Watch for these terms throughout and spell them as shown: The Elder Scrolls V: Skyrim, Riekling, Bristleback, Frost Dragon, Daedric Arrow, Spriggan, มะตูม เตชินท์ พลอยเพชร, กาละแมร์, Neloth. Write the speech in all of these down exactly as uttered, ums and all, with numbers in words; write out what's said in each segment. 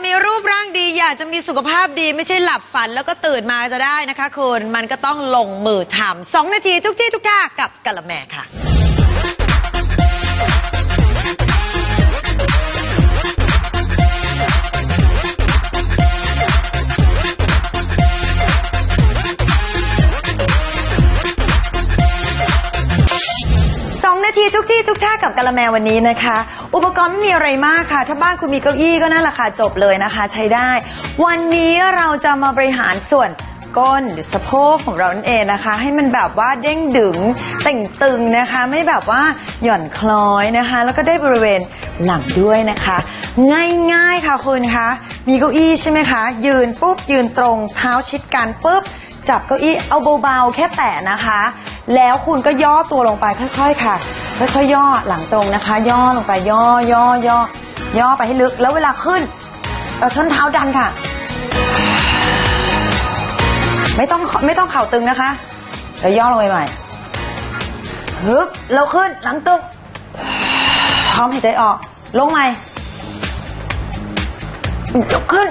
จะมีรูปร่างดีอยากจะมีสุขภาพดีไม่ใช่หลับฝันแล้วก็ตื่นมาจะได้นะคะคุณมันก็ต้องลงมือทำสองนาทีทุกที่ทุกท่ากับกะละแม่ค่ะทุกที่ทุกท่ากับกะละแมวันนี้นะคะอุปกรณ์ไม่มีอะไรมากค่ะถ้าบ้านคุณมีเก้าอี้ก็นั่นแหละค่ะจบเลยนะคะใช้ได้วันนี้เราจะมาบริหารส่วนก้นหรือสะโพกของเรานั่นเองนะคะให้มันแบบว่าเด้งดึงเต่งตึงนะคะไม่แบบว่าหย่อนคล้อยนะคะแล้วก็ได้บริเวณหลังด้วยนะคะง่ายๆค่ะคุณคะมีเก้าอี้ใช่ไหมคะยืนปุ๊บยืนตรงเท้าชิดกันปุ๊บจับเก้าอี้เอาเบาๆแค่แตะนะคะแล้วคุณก็ย่อตัวลงไปค่อยๆค่ะแล้วค่อยย่อหลังตรงนะคะย่อลงไปย่อย่อย่อย่อไปให้ลึกแล้วเวลาขึ้นเอาส้นเท้าดันค่ะไม่ต้องไม่ต้องเข่าตึงนะคะแล้วย่อลงไปใหม่ฮึบเราขึ้นหลังตึงพร้อมหายใจออกลงใหม่ยกขึ้น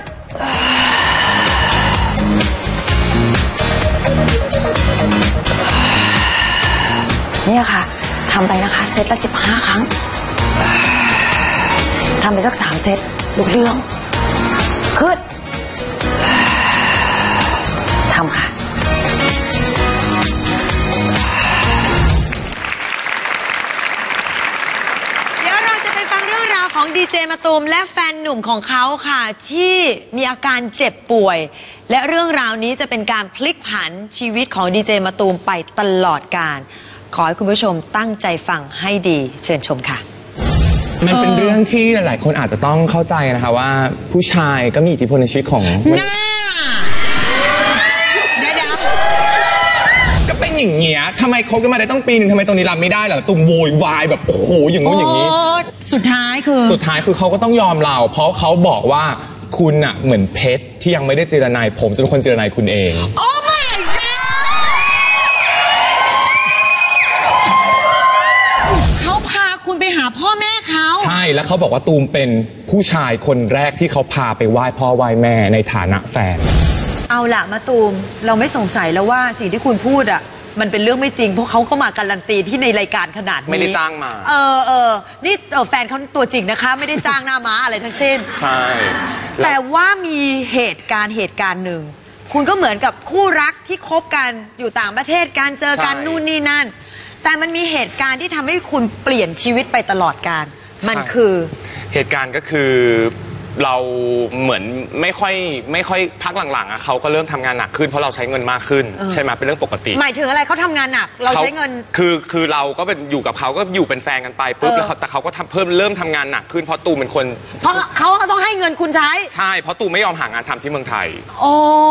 นี่ค่ะทำไปนะคะเซตละสิบห้าครั้งทำไปสักสามเซตลูกเรื่องขึ้นทำค่ะเดี๋ยวเราจะไปฟังเรื่องราวของดีเจมะตูมและแฟนหนุ่มของเขาค่ะที่มีอาการเจ็บป่วยและเรื่องราวนี้จะเป็นการพลิกผันชีวิตของดีเจมะตูมไปตลอดกาลขอให้คุณผู้ชมตั้งใจฟังให้ดีเชิญชมค่ะมันเป็นเรื่องที่หลายๆคนอาจจะต้องเข้าใจนะคะว่าผู้ชายก็มีอิทธิพลในชีวิตของน่าเดี๋ยวก็เป็นอย่างเงี้ยทำไมคบกันมาได้ต้องปีหนึ่งทำไมตรงนี้รับไม่ได้หรอตุ่มโวยวายแบบโอ้โหอย่างนู้นอย่างนี้สุดท้ายคือสุดท้ายคือเขาก็ต้องยอมเราเพราะเขาบอกว่าคุณอะเหมือนเพชรที่ยังไม่ได้เจรนายผมจะเป็นคนเจรนายคุณเองพ่อแม่เขาใช่แล้วเขาบอกว่าตูมเป็นผู้ชายคนแรกที่เขาพาไปไหว้พ่อไหว้แม่ในฐานะแฟนเอาละมะตูมเราไม่สงสัยแล้วว่าสิ่งที่คุณพูดอ่ะมันเป็นเรื่องไม่จริงเพราะเขาก็มาการันตีที่ในรายการขนาดนี้ไม่ได้จ้างมาเออเออนี่แฟนเขาตัวจริงนะคะไม่ได้จ้างหน้าม้าอะไรทั้งสิ้นใช่แต่ว่ามีเหตุการณ์เหตุการณ์หนึ่งคุณก็เหมือนกับคู่รักที่คบกันอยู่ต่างประเทศการเจอกันนู่นนี่นั่นแต่มันมีเหตุการณ์ที่ทำให้คุณเปลี่ยนชีวิตไปตลอดกาลมันคือเหตุการณ์ก็คือเราเหมือนไม่ค่อยไม่ค่อยพักหลังๆอ่ะเขาก็เริ่มทำงานหนักขึ้นเพราะเราใช้เงินมากขึ้นใช่ไหมเป็นเรื่องปกติหมายถึงอะไรเขาทำงานหนักเราใช้เงินคือคือเราก็เป็นอยู่กับเขาก็อยู่เป็นแฟนกันไปปุ๊บแล้วแต่เขาก็ทำเพิ่มเริ่มทำงานหนักขึ้นเพราะตูเป็นคนเพราะเขาต้องให้เงินคุณใช้ใช่เพราะตูไม่ยอมหางานทำที่เมืองไทย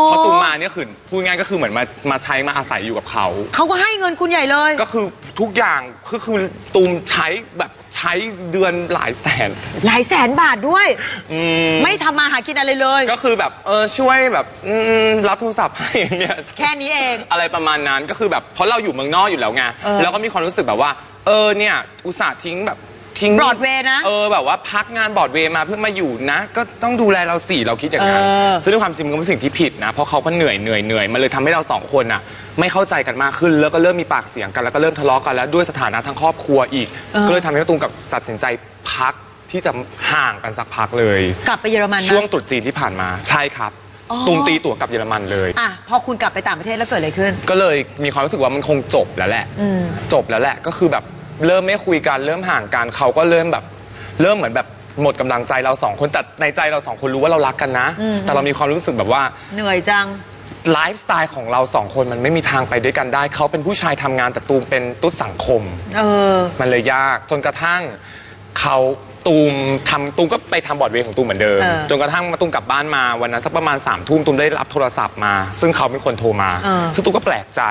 เพราะตูมาเนี่ยคือพูดง่ายก็คือเหมือนมามาใช้มาอาศัยอยู่กับเขาเขาก็ให้เงินคุณใหญ่เลยก็คือทุกอย่างคือคือตูมใช้แบบใช้เดือนหลายแสนหลายแสนบาทด้วยไม่ทำมาหากินอะไรเลยก็คือแบบเออช่วยแบบรับโทรศัพท์ให้เนี่ยแค่นี้เองอะไรประมาณนั้นก็คือแบบเพราะเราอยู่เมืองนอกอยู่แล้วไงแล้วก็มีความรู้สึกแบบว่าเออเนี่ยอุตส่าห์ทิ้งแบบทิ้งบอร์ดเวย์นะเออแบบว่าพักงานบอร์ดเวย์มาเพื่อมาอยู่นะก็ต้องดูแลเราสี่เราคิดอย่างนั้นซึ่งด้วยความจริงก็เป็นสิ่งที่ผิดนะเพราะเขาก็เหนื่อยเหนื่อยเหนื่อยมันเลยทำให้เราสองคนนะไม่เข้าใจกันมากขึ้นแล้วก็เริ่มมีปากเสียงกันแล้วก็เริ่มทะเลาะกันแล้วด้วยสถานะทางครอบครัวอีกก็เลยทำให้ตูมกับตัดสินใจพักที่จะห่างกันสักพักเลยกลับไปเยอรมันช่วงตรุษจีนที่ผ่านมาใช่ครับตูมตีตั๋วกลับเยอรมันเลยอ่ะพอคุณกลับไปต่างประเทศแล้วเกิดอะไรขึ้นก็เลยมีความรู้สึกว่ามันคงจบแล้วแหละจบแล้วแหละก็คือแบบเริ่มไม่คุยกันเริ่มห่างกันเขาก็เริ่มแบบเริ่มเหมือนแบบหมดกำลังใจเราสองคนแต่ในใจเราสองคนรู้ว่าเรารักกันนะแต่เรามีความรู้สึกแบบว่าเหนื่อยจังไลฟ์สไตล์ของเราสองคนมันไม่มีทางไปด้วยกันได้เขาเป็นผู้ชายทำงานแต่ตูมเป็นตุ๊ดสังคมเออมันเลยยากจนกระทั่งเขาตูมทำตูมก็ไปทำบอร์ดเวย์ของตูมเหมือนเดิมจนกระทั่งมาตูมกลับบ้านมาวันนั้นสักประมาณสามทุ่มตูมได้รับโทรศัพท์มาซึ่งเขาเป็นคนโทรมาซึ่งตูมก็แปลกใจ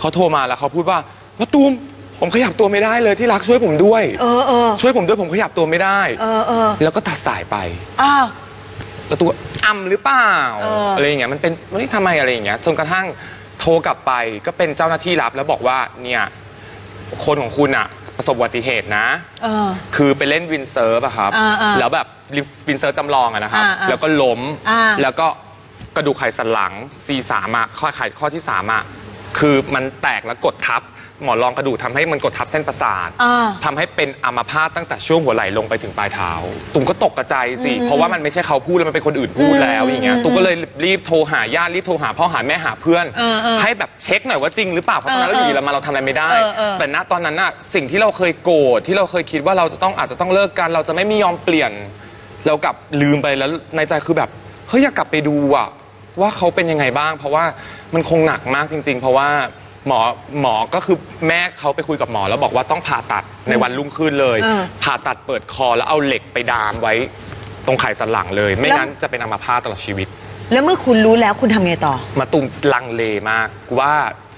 เขาโทรมาแล้วเขาพูดว่าว่าตูมผมขยับตัวไม่ได้เลยที่รักช่วยผมด้วยเออเออช่วยผมด้วยผมขยับตัวไม่ได้เออเออแล้วก็ตัดสายไปอ้าวแล้วตัวอ่ำหรือเปล่า อ, อ, อะไรอย่างเงี้ยมันเป็นมันทำไมอะไรอย่างเงี้ยจนกระทั่งโทรกลับไปก็เป็นเจ้าหน้าที่รับแล้วบอกว่าเนี่ยคนของคุณอะไป ประสบอุบัติเหตุนะคือไปเล่นวินเซิร์ฟอะครับแล้วแบบวินเซิร์ฟจำลองอะนะครับแล้วก็ล้มแล้วก็กระดูกไขสันหลังซี่สามอะข้อไขข้อที่สามอะคือมันแตกแล้วกดทับหมอนรองกระดูกทำให้มันกดทับเส้นประสาททำให้เป็นอัมพาตตั้งแต่ช่วงหัวไหล่ลงไปถึงปลายเท้าตุ้มก็ตกกระจายสิเพราะว่ามันไม่ใช่เขาพูดแล้วมันเป็นคนอื่นพูดแล้วอย่างเงี้ยตุ้มก็เลยรีบโทรหาญาติรีบโทรหาพ่อหาแม่หาเพื่อนให้แบบเช็คหน่อยว่าจริงหรือเปล่าเพราะตอนนั้นเราอยู่เรามาเราทำอะไรไม่ได้แต่ณตอนนั้นอะสิ่งที่เราเคยโกรธที่เราเคยคิดว่าเราจะต้องอาจจะต้องเลิกกันเราจะไม่มียอมเปลี่ยนเรากลับลืมไปแล้วในใจคือแบบเฮ้ยอยากกลับไปดูอะว่าเขาเป็นยังไงบ้างเพราะว่ามันคงหนักมากจริงๆเพราะว่าหมอหมอก็คือแม่เขาไปคุยกับหมอแล้วบอกว่าต้องผ่าตัดในวันรุ่งขึ้นเลยผ่าตัดเปิดคอแล้วเอาเหล็กไปดามไว้ตรงไขสันหลังเลยไม่งั้นจะเป็นอัมพาตตลอดชีวิตแล้วเมื่อคุณรู้แล้วคุณทำไงต่อมาตุ้มลังเลมากว่า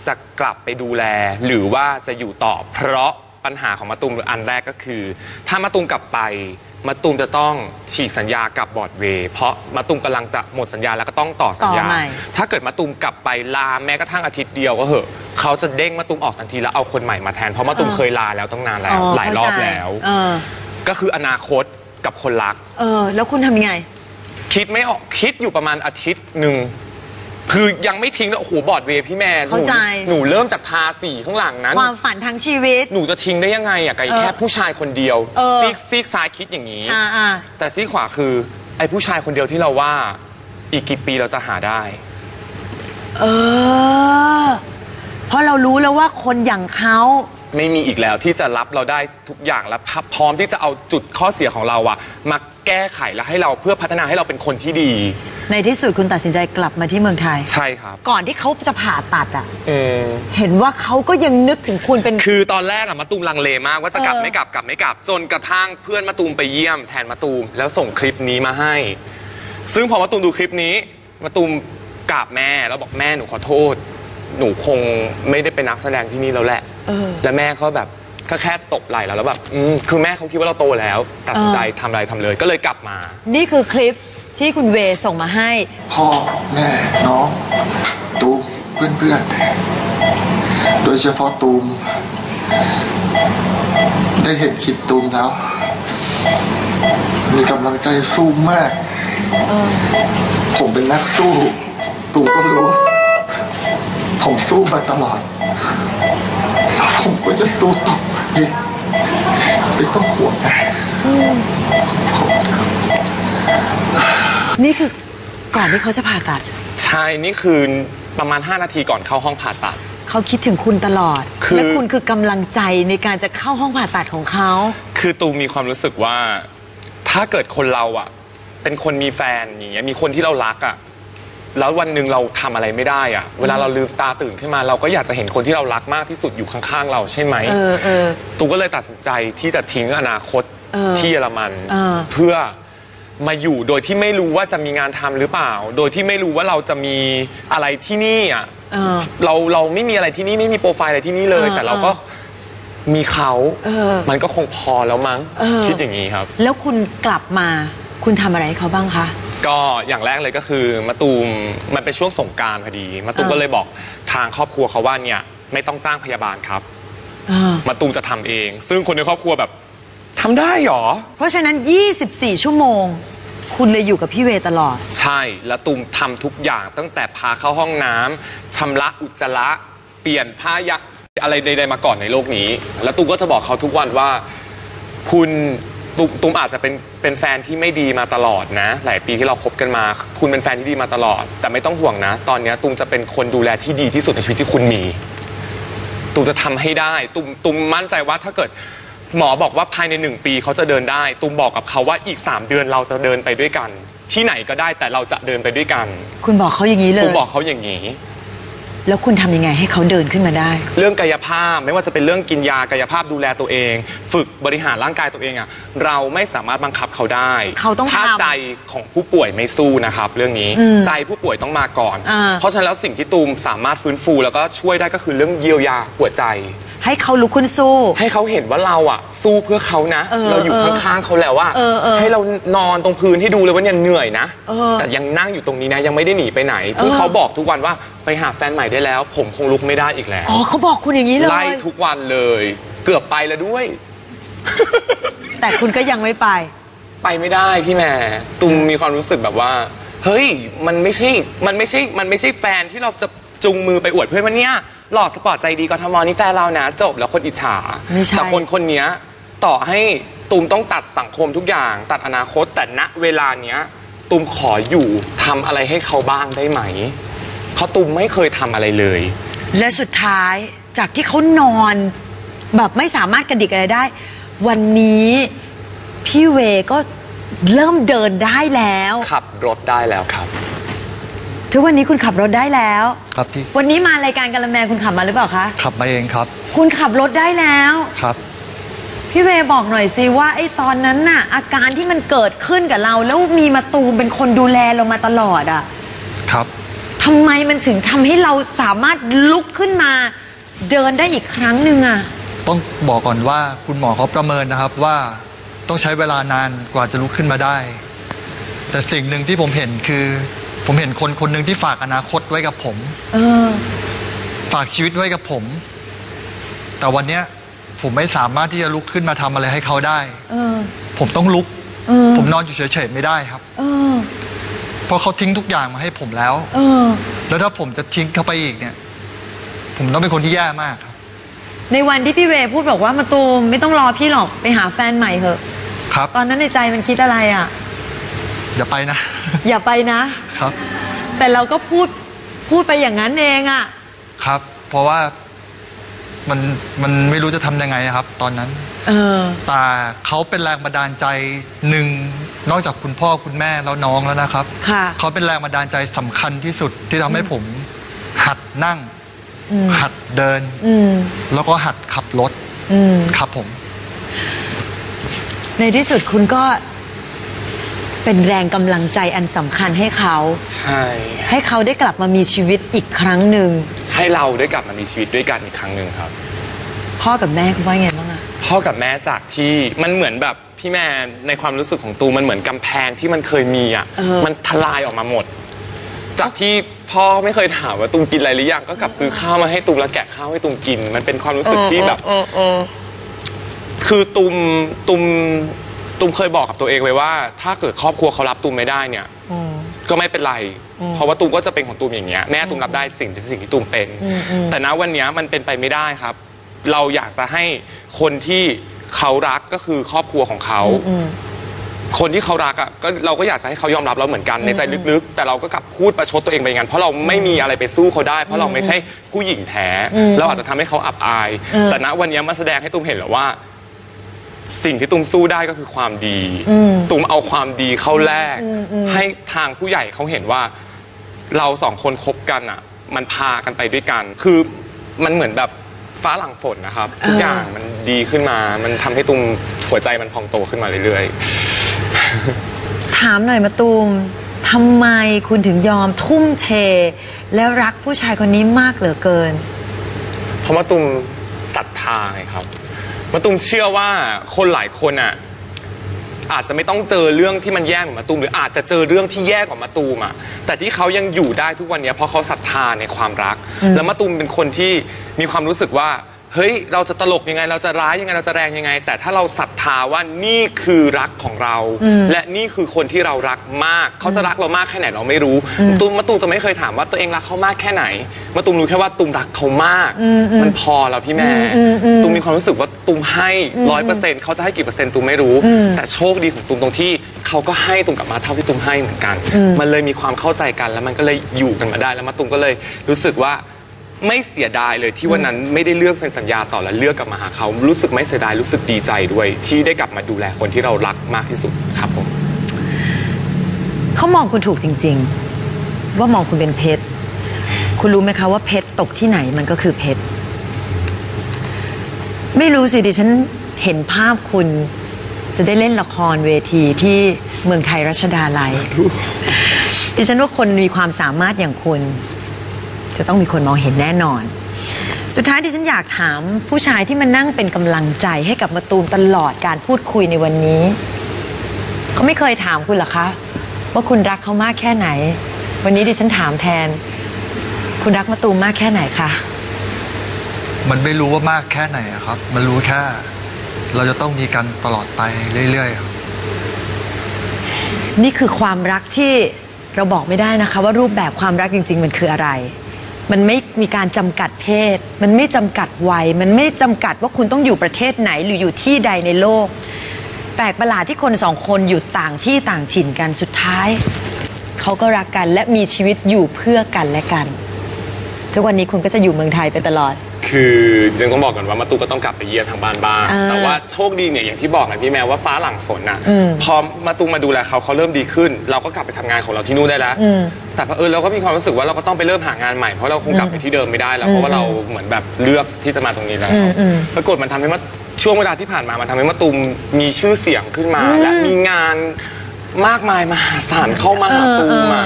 จะกลับไปดูแลหรือว่าจะอยู่ต่อเพราะปัญหาของมาตุ้มอันแรกก็คือถ้ามาตุ้มกลับไปมาตุ้มจะต้องฉีกสัญญากับบอร์ดเวย์เพราะมาตุ้มกำลังจะหมดสัญญาแล้วก็ต้องต่อสัญญาถ้าเกิดมาตุ้มกลับไปลาแม้กระทั่งอาทิตย์เดียวก็เหอะเขาจะเด้งมาตุ้มออกทันทีแล้วเอาคนใหม่มาแทนเพราะมาตุ้มเคยลาแล้วตั้งนานแล้วหลายรอบแล้วก็คืออนาคตกับคนรักเออแล้วคุณทำยังไงคิดไม่ออกคิดอยู่ประมาณอาทิตย์หนึ่งคือยังไม่ทิ้งนะโอ้โหบอร์ดเวย์พี่แม่หนูหนูเริ่มจากทาสีข้างหลังนั้นความฝันทั้งชีวิตหนูจะทิ้งได้ยังไงอ่ะไก่แค่ผู้ชายคนเดียวซีกซีกซ้ายคิดอย่างนี้แต่ซีกขวาคือไอ้ผู้ชายคนเดียวที่เราว่าอีกกี่ปีเราจะหาได้เออเพราะเรารู้แล้วว่าคนอย่างเขาไม่มีอีกแล้วที่จะรับเราได้ทุกอย่างและพร้อมที่จะเอาจุดข้อเสียของเราอะมาแก้ไขและให้เราเพื่อพัฒนาให้เราเป็นคนที่ดีในที่สุดคุณตัดสินใจกลับมาที่เมืองไทยใช่ครับก่อนที่เขาจะผ่าตัดอะเออเห็นว่าเขาก็ยังนึกถึงคุณเป็นคือตอนแรกอะมาตูมลังเลมากว่าจะกลับไม่กลับกลับไม่กลับจนกระทั่งเพื่อนมาตูมไปเยี่ยมแทนมาตูมแล้วส่งคลิปนี้มาให้ซึ่งพอมาตูมดูคลิปนี้มาตูมกราบแม่แล้วบอกแม่หนูขอโทษหนูคงไม่ได้เป็นนักแสดงที่นี่แล้วแหละแล้วแม่เขาแบบก็แค่ตบไหล่เราแล้วแบบคือแม่เขาคิดว่าเราโตแล้วตัดสินใจทำอะไรทำเลยก็เลยกลับมานี่คือคลิปที่คุณเวส่งมาให้พ่อแม่น้องตูมเพื่อนๆโดยเฉพาะตูมได้เห็นคลิปตูมแล้วมีกำลังใจสู้มากผมเป็นนักสู้ตูมก็รู้ผมสู้มาตลอดผมก็จะสู้ต่อเลยไม่ต้องห่วงนะนี่คือก่อนที่เขาจะผ่าตัดใช่นี่คือประมาณห้านาทีก่อนเข้าห้องผ่าตัดเขาคิดถึงคุณตลอดและคุณคือกำลังใจในการจะเข้าห้องผ่าตัดของเขาคือตูมีความรู้สึกว่าถ้าเกิดคนเราอ่ะเป็นคนมีแฟนอย่างเงี้ยมีคนที่เรารักอ่ะแล้ววันหนึ่งเราทำอะไรไม่ได้อะเวลาเราลืมตาตื่นขึ้นมาเราก็อยากจะเห็นคนที่เรารักมากที่สุดอยู่ข้างๆเราใช่ไหมเออเออตูก็เลยตัดสินใจที่จะทิ้งอนาคตที่เยอรมันเพื่อมาอยู่โดยที่ไม่รู้ว่าจะมีงานทำหรือเปล่าโดยที่ไม่รู้ว่าเราจะมีอะไรที่นี่อะเราเราไม่มีอะไรที่นี่ไม่มีโปรไฟล์อะไรที่นี่เลยแต่เราก็มีเขามันก็คงพอแล้วมั้งคิดอย่างนี้ครับแล้วคุณกลับมาคุณทำอะไรให้เขาบ้างคะก็อย่างแรกเลยก็คือมาตูมมันเป็นช่วงสงกรานต์พอดีมาตูมก็เลยบอกทางครอบครัวเขาว่าเนี่ยไม่ต้องจ้างพยาบาลครับมาตูมจะทำเองซึ่งคนในครอบครัวแบบทำได้หรอเพราะฉะนั้นยี่สิบสี่ชั่วโมงคุณเลยอยู่กับพี่เวตลอดใช่แล้วตูมทำทุกอย่างตั้งแต่พาเข้าห้องน้ำชำระอุจจาระเปลี่ยนผ้ายักอะไรใดๆมาก่อนในโลกนี้แล้วตูมก็จะบอกเขาทุกวันว่าคุณตุตุมอาจจะเป็นเป็นแฟนที่ไม่ดีมาตลอดนะหลายปีที่เราคบกันมาคุณเป็นแฟนที่ดีมาตลอดแต่ไม่ต้องห่วงนะตอนนี้ตุมจะเป็นคนดูแลที่ดีที่สุดในชีวิตที่คุณมีตุมจะทำให้ได้ตุมตุมมั่นใจว่าถ้าเกิดหมอบอกว่าภายในหนึ่งปีเขาจะเดินได้ตุมบอกกับเขาว่าอีกสามเดือนเราจะเดินไปด้วยกันที่ไหนก็ได้แต่เราจะเดินไปด้วยกันคุณบอกเขาอย่างนี้เลยตุมบอกเขาอย่างนี้แล้วคุณทำยังไงให้เขาเดินขึ้นมาได้เรื่องกายภาพไม่ว่าจะเป็นเรื่องกินยากายภาพดูแลตัวเองฝึกบริหารร่างกายตัวเองอ่ะเราไม่สามารถบังคับเขาได้เขาต้องทำถ้าใจของผู้ป่วยไม่สู้นะครับเรื่องนี้ใจผู้ป่วยต้องมาก่อนเพราะฉะนั้นแล้วสิ่งที่ตูมสามารถฟื้นฟูแล้วก็ช่วยได้ก็คือเรื่องเยียวยาหัวใจให้เขาลุกขึ้นสู้ให้เขาเห็นว่าเราอ่ะสู้เพื่อเขานะเราอยู่ข้างๆเขาแล้วว่าให้เรานอนตรงพื้นให้ดูเลยว่าเนี่ยเหนื่อยนะแต่ยังนั่งอยู่ตรงนี้นะยังไม่ได้หนีไปไหนที่เขาบอกทุกวันว่าไปหาแฟนใหม่ได้แล้วผมคงลุกไม่ได้อีกแล้วอ๋อเขาบอกคุณอย่างนี้เลยไล่ทุกวันเลย เกือบไปแล้วด้วยแต่คุณก็ยังไม่ไปไปไม่ได้พี่แม่ตุมมีความรู้สึกแบบว่าเฮ้ยมันไม่ใช่มันไม่ใช่มันไม่ใช่แฟนที่เราจะจุงมือไปอวดเพื่อนว่าเนี่ยหล่อสปอร์ตใจดีกทมนี่แฟนเรานะจบแล้วคนอิจฉาแต่คนคนนี้ต่อให้ตุมต้องตัดสังคมทุกอย่างตัดอนาคตแต่ณเวลาเนี้ยตุมขออยู่ทำอะไรให้เขาบ้างได้ไหมเขาตุมไม่เคยทำอะไรเลยและสุดท้ายจากที่เขานอนแบบไม่สามารถกระดิกอะไรได้วันนี้พี่เวก็เริ่มเดินได้แล้วขับรถได้แล้วครับทุกวันนี้คุณขับรถได้แล้วครับพี่วันนี้มารายการกะละแมคุณขับมาหรือเปล่าคะขับมาเองครับคุณขับรถได้แล้วครับพี่เวบอกหน่อยสิว่าไอ้ตอนนั้นน่ะอาการที่มันเกิดขึ้นกับเราแล้วมีมาตูมเป็นคนดูแลเรามาตลอดอ่ะครับทำไมมันถึงทำให้เราสามารถลุกขึ้นมาเดินได้อีกครั้งหนึ่งอ่ะต้องบอกก่อนว่าคุณหมอเขาประเมินนะครับว่าต้องใช้เวลานานกว่าจะลุกขึ้นมาได้แต่สิ่งหนึ่งที่ผมเห็นคือผมเห็นคนคนหนึ่งที่ฝากอนาคตไว้กับผมเออฝากชีวิตไว้กับผมแต่วันเนี้ยผมไม่สามารถที่จะลุกขึ้นมาทำอะไรให้เขาได้เออผมต้องลุกเออผมนอนอยู่เฉยๆไม่ได้ครับเออเพราะเขาทิ้งทุกอย่างมาให้ผมแล้วเออแล้วถ้าผมจะทิ้งเขาไปอีกเนี่ยผมต้องเป็นคนที่แย่มากครับในวันที่พี่เวพูดบอกว่ามาตูมไม่ต้องรอพี่หรอกไปหาแฟนใหม่เถอะครับตอนนั้นในใจมันคิดอะไรอ่ะอย่าไปนะอย่าไปนะครับแต่เราก็พูดพูดไปอย่างนั้นเองอ่ะครับเพราะว่ามันมันไม่รู้จะทำยังไงนะครับตอนนั้นเออแต่เขาเป็นแรงบันดาลใจหนึ่งนอกจากคุณพ่อคุณแม่แล้วน้องแล้วนะครับค่ะเขาเป็นแรงบันดาลใจสำคัญที่สุดที่ทำให้ผมหัดนั่งหัดเดินแล้วก็หัดขับรถครับผมในที่สุดคุณก็เป็นแรงกำลังใจอันสำคัญให้เขาใช่ให้เขาได้กลับมามีชีวิตอีกครั้งหนึ่งให้เราได้กลับมามีชีวิตด้วยกันอีกครั้งหนึ่งครับพ่อกับแม่คุณว่าไงบ้างอะพ่อกับแม่จากที่มันเหมือนแบบพี่แม่ในความรู้สึกของตูมันเหมือนกำแพงที่มันเคยมีอะมันทลายออกมาหมดจากที่พ่อไม่เคยถามว่าตูมกินอะไรหรือยังก็กลับซื้อข้าวมาให้ตูมแล้วแกะข้าวให้ตูมกินมันเป็นความรู้สึกที่แบบคือตูมตูมตูมเคยบอกกับตัวเองไว้ว่าถ้าเกิดครอบครัวเขารับตูมไม่ได้เนี่ยก็ไม่เป็นไรเพราะว่าตูมก็จะเป็นของตูมอย่างเงี้ยแม่ตูมรับได้สิ่งสิ่งที่ตูมเป็นแต่ณวันนี้มันเป็นไปไม่ได้ครับเราอยากจะให้คนที่เขารักก็คือครอบครัวของเขาคนที่เขารักอ่ะก็เราก็อยากจะให้เขายอมรับเราเหมือนกันในใจลึกๆแต่เราก็กลับพูดประชดตัวเองไปงั้นเพราะเราไม่มีอะไรไปสู้เขาได้เพราะเราไม่ใช่ผู้หญิงแท้เราอาจจะทำให้เขาอับอายแต่ณวันนี้มาแสดงให้ตูมเห็นแล้วว่าสิ่งที่ตูมสู้ได้ก็คือความดีตูมเอาความดีเข้าแลกให้ทางผู้ใหญ่เขาเห็นว่าเราสองคนคบกันอ่ะมันพากันไปด้วยกันคือมันเหมือนแบบฟ้าหลังฝนนะครับทุกอย่างมันดีขึ้นมามันทำให้ตูมหัวใจมันพองโตขึ้นมาเรื่อยๆถามหน่อยมาตูมทำไมคุณถึงยอมทุ่มเทและรักผู้ชายคนนี้มากเหลือเกินเพราะมาตูมศรัทธาไงครับมาตูมเชื่อว่าคนหลายคนอ่ะอาจจะไม่ต้องเจอเรื่องที่มันแย่เหมือนมาตูมหรืออาจจะเจอเรื่องที่แย่กว่ามาตูมอ่ะแต่ที่เขายังอยู่ได้ทุกวันนี้เพราะเขาศรัทธาในความรักแล้วมาตูมเป็นคนที่มีความรู้สึกว่าเฮ้ยเราจะตลกยังไงเราจะร้ายยังไงเราจะแรงยังไงแต่ถ้าเราศรัทธาว่านี่คือรักของเราและนี่คือคนที่เรารักมากเขาจะรักเรามากแค่ไหนเราไม่รู้ตูมมาตูมจะไม่เคยถามว่าตัวเองรักเขามากแค่ไหนมาตูมรู้แค่ว่าตูมรักเขามากมันพอแล้วพี่แม่ตูมมีความรู้สึกว่าตูมให้ร้อยเปอร์เซ็นต์เขาจะให้กี่เปอร์เซ็นต์ตูมไม่รู้แต่โชคดีของตูมตรงที่เขาก็ให้ตูมกลับมาเท่าที่ตูมให้เหมือนกันมันเลยมีความเข้าใจกันแล้วมันก็เลยอยู่กันมาได้แล้วมาตูมก็เลยรู้สึกว่าไม่เสียดายเลยที่วันนั้นไม่ได้เลือกเซ็นสัญญาต่อและเลือกกลับมาหาเขารู้สึกไม่เสียดายรู้สึกดีใจด้วยที่ได้กลับมาดูแลคนที่เรารักมากที่สุดครับผมเขามองคุณถูกจริงๆว่ามองคุณเป็นเพชรคุณรู้ไหมคะว่าเพชรตกที่ไหนมันก็คือเพชรไม่รู้สิดิฉันเห็นภาพคุณจะได้เล่นละครเวทีที่เมืองไทยรัชดาลัยดิฉันว่าคนมีความสามารถอย่างคุณจะต้องมีคนมองเห็นแน่นอนสุดท้ายดิฉันอยากถามผู้ชายที่มันนั่งเป็นกำลังใจให้กับมาตูมตลอดการพูดคุยในวันนี้เขาไม่เคยถามคุณหรอคะว่าคุณรักเขามากแค่ไหนวันนี้ดิฉันถามแทนคุณรักมาตูมมากแค่ไหนคะ มันไม่รู้ว่ามากแค่ไหนครับมันรู้แค่เราจะต้องมีกันตลอดไปเรื่อยๆนี่คือความรักที่เราบอกไม่ได้นะคะว่ารูปแบบความรักจริงๆมันคืออะไรมันไม่มีการจำกัดเพศมันไม่จำกัดวัยมันไม่จำกัดว่าคุณต้องอยู่ประเทศไหนหรืออยู่ที่ใดในโลกแปลกประหลาดที่คนสองคนอยู่ต่างที่ต่างถิ่นกันสุดท้ายเขาก็รักกันและมีชีวิตอยู่เพื่อกันและกันทุกวันนี้คุณก็จะอยู่เมืองไทยไปตลอดคือยังต้องบอกก่อนว่ามาตูก็ต้องกลับไปเยี่ยมทางบ้านบ้างแต่ว่าโชคดีเนี่ยอย่างที่บอกนะพี่แมวว่าฟ้าหลังฝนนะพอมาตูมาดูแลเขาเขาเริ่มดีขึ้นเราก็กลับไปทำงานของเราที่นู่นได้แล้วแต่เออเราก็มีความรู้สึกว่าเราก็ต้องไปเริ่มหางานใหม่เพราะเราคงกลับไปที่เดิมไม่ได้แล้วเพราะว่าเราเหมือนแบบเลือกที่จะมาตรงนี้แล้วปรากฏมันทำให้มาช่วงเวลาที่ผ่านมามันทำให้มาตูมมีชื่อเสียงขึ้นมาและมีงานมากมายมหาศาลเข้ามาหาตูมมา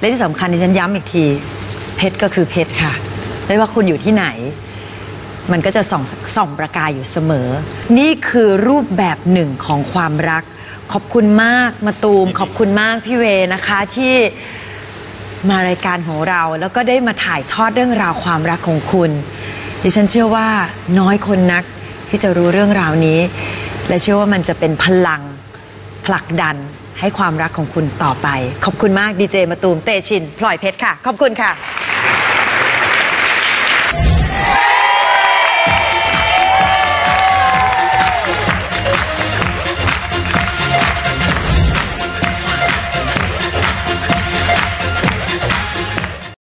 และที่สำคัญที่ฉันย้ำอีกทีเพชรก็คือเพชรค่ะไม่ว่าคุณอยู่ที่ไหนมันก็จะส่องส่องประกายอยู่เสมอนี่คือรูปแบบหนึ่งของความรักขอบคุณมากมาตูมขอบคุณมากพี่เวนะคะที่มารายการของเราแล้วก็ได้มาถ่ายทอดเรื่องราวความรักของคุณดิฉันเชื่อว่าน้อยคนนักที่จะรู้เรื่องราวนี้และเชื่อว่ามันจะเป็นพลังผลักดันให้ความรักของคุณต่อไปขอบคุณมากดีเจมาตูมเตชินพลอยเพชรค่ะขอบคุณค่ะ